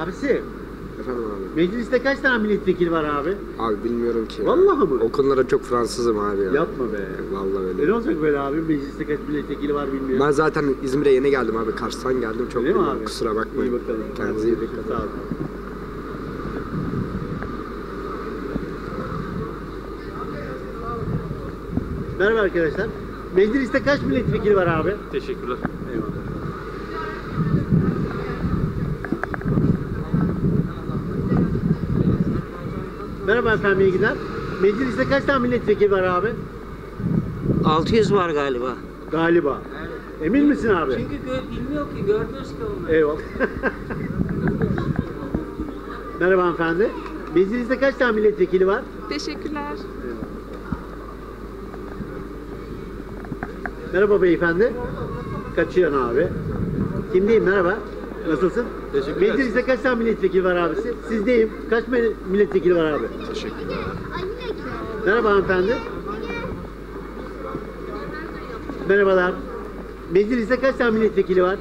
Abisi. Efendim abi. Mecliste kaç tane milletvekili var abi? Abi bilmiyorum ki. Vallahi mı? O konulara çok Fransızım abi ya. Yapma be. Vallahi öyle. Ne olacak böyle abi? Mecliste kaç milletvekili var bilmiyorum. Ben zaten İzmir'e yeni geldim abi. Kars'tan geldim. Çok değil mi abi? Kusura bakmayın. İyi bakalım. Kendinize iyi bakın. Sağ olun. Merhaba arkadaşlar. Meclis'te kaç milletvekili var abi? Teşekkürler. Eyvallah. Merhaba efendim, iyi günler. Meclis'te kaç tane milletvekili var abi? 600 var galiba. Galiba. Evet. Emin misin abi? Çünkü bilmiyor ki, gördünüz ki onu. Eyvallah. Merhaba hanımefendi. Meclis'te kaç tane milletvekili var? Teşekkürler. Eyvallah. Merhaba beyefendi. Kaçıyorsun abi. Kimdeyim, merhaba. Nasılsın? Teşekkürler. Meclis'te kaç tane milletvekili var abisi? Sizdeyim. Kaç milletvekili var abi? Teşekkürler. Merhaba hanımefendi. Merhabalar. Meclis'te kaç tane milletvekili var?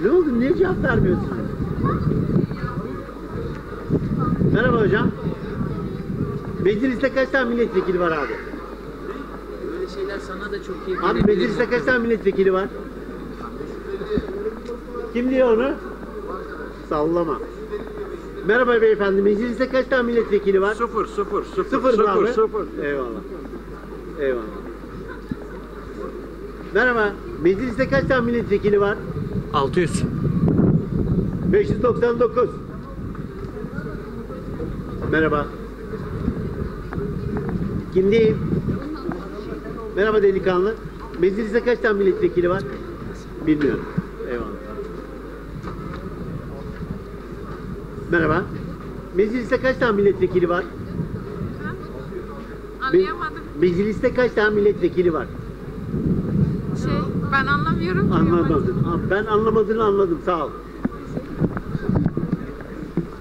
Ne oldu? Niye cevap vermiyorsunuz? Merhaba hocam. Meclis'te kaç tane milletvekili var abi? Şeyler sana da çok iyi. Abi mecliste kaç tane milletvekili var? Kim diyor onu? Sallama. Merhaba beyefendi, mecliste kaç tane milletvekili var? Sıfır. Eyvallah. Eyvallah. Merhaba, mecliste kaç tane milletvekili var? 600. 599. Merhaba. Kim diyeyim? Merhaba delikanlı. Meclis'te kaç tane milletvekili var? Bilmiyorum. Eyvallah. Merhaba. Meclis'te kaç tane milletvekili var? Anlayamadım. Meclis'te kaç tane milletvekili var? Ben anlamıyorum. Anlamadın. Ben anlamadığını anladım. Sağ ol.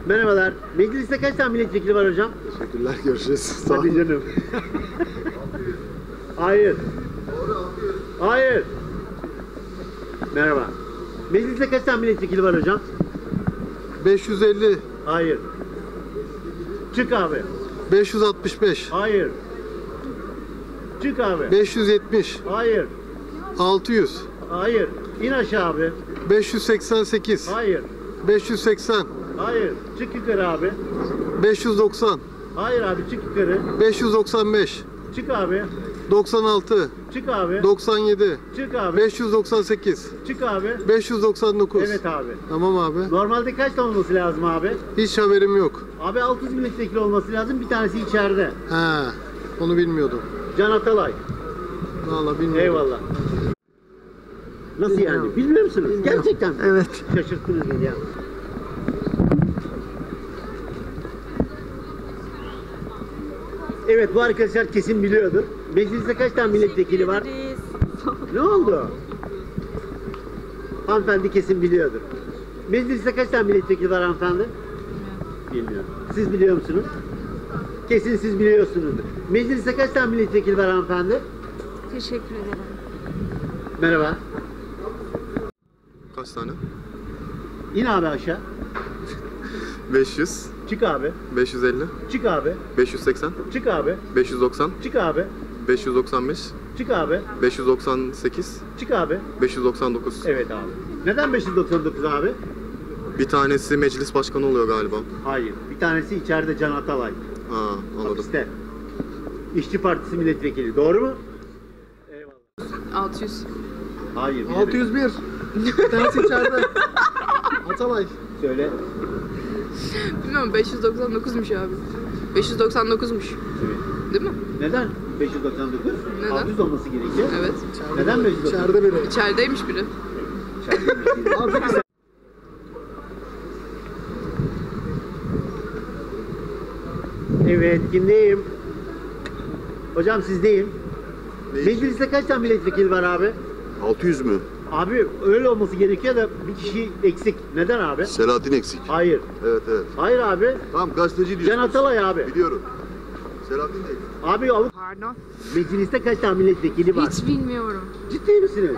Merhabalar. Meclis'te kaç tane milletvekili var hocam? Teşekkürler. Görüşürüz. Sağ olun. Hadi canım. Hayır. Hayır. Merhaba. Mecliste kaç tane milletvekili var hocam? 550. Hayır. Çık abi. 565. Hayır. Çık abi. 570. Hayır. 600. Hayır. İn aşağı abi. 588. Hayır. 580. Hayır. Çık yukarı abi. 590. Hayır abi, çık yukarı. 595. Çık abi. 96. Çık abi. 97. Çık abi. 598. Çık abi. 599. Evet abi. Tamam abi. Normalde kaç tane olması lazım abi? Hiç haberim yok. Abi 600 milletvekili olması lazım. Bir tanesi içeride. He. Onu bilmiyordum. Can Atalay. Vallahi bilmiyorum. Eyvallah. Nasıl bilmiyorum yani? Bilmiyor musunuz? Bilmiyorum. Gerçekten. Evet. Şaşırttınız beni ya. Evet, bu arkadaşlar kesin biliyordur. Mecliste kaç tane milletvekili var? Ne oldu? Hanımefendi kesin biliyordur. Mecliste kaç tane milletvekili var hanımefendi? Bilmiyorum. Siz biliyor musunuz? Kesin siz biliyorsunuzdur. Mecliste kaç tane milletvekili var hanımefendi? Teşekkür ederim. Merhaba. Kaç tane? İn abi aşağı. 500. Çık abi. 550. Çık abi. 580. Çık abi. 590. Çık abi. 595. Çık abi. 598. Çık abi. 599. Evet abi. Neden 599 abi? Bir tanesi meclis başkanı oluyor galiba. Hayır. Bir tanesi içeride, Can Atalay. Ha, anladım. Hapiste. İşçi Partisi milletvekili. Doğru mu? Eyvallah. 600. Hayır. 601. Bir tanesi içeride. Atalay. Söyle. Bilmiyorum, 599'muş abi. 599'muş. Evet. Değil mi? Neden 599? Neden? 600 olması gerekiyor. Evet. İçeride. Neden 599? İçeride biri. İçerideymiş biri. İçerideymiş biri. Evet, kimdeyim? Hocam sizdeyim. Mecliste kaç tane milletvekili var abi? 600 mü? Abi öyle olması gerekiyor da bir kişi eksik. Neden abi? Selahattin eksik. Hayır. Evet evet. Hayır abi. Tamam, gazeteci diyorsun. Can Atalay abi. Biliyorum. Selahattin değil. Abi avuk. Pardon. Mecliste kaç tane milletvekili var? Hiç bilmiyorum. Ciddi misiniz?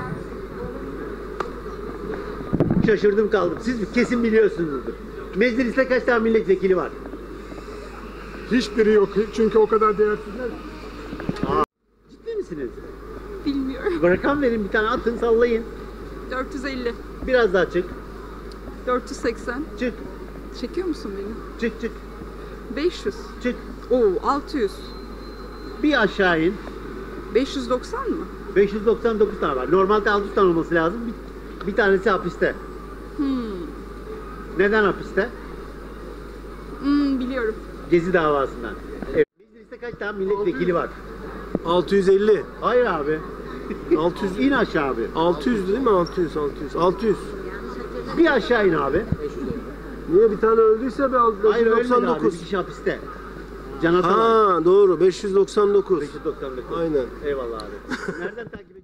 şaşırdım kaldım. Siz kesin biliyorsunuzdur. Meclis'te kaç tane milletvekili var? Hiçbiri yok. Çünkü o kadar değersizler. Aa, ciddi misiniz? Bilmiyorum. Rakam verin, bir tane atın, sallayın. 450. Biraz daha çık. 480. Çık. Çekiyor musun beni? Çık çık. 500. Çık. Oo, 600. Bir aşağı in. 590 mı? 599 tane var. Normalde 600 tane olması lazım. Bir tanesi hapiste. Neden hapiste? Biliyorum. Gezi davasından. Evet. Meclis'te kaç tane milletvekili var? 650. Hayır abi. 600. İn aşağı abi. 600 değil mi? 600. Bir aşağı in abi. Niye bir tane öldüyse be? 699. Hayır, ölmedi abi. Bir kişi hapiste. Can Atalay. Ha doğru. 599. 599. Aynen. Eyvallah abi. Nereden takip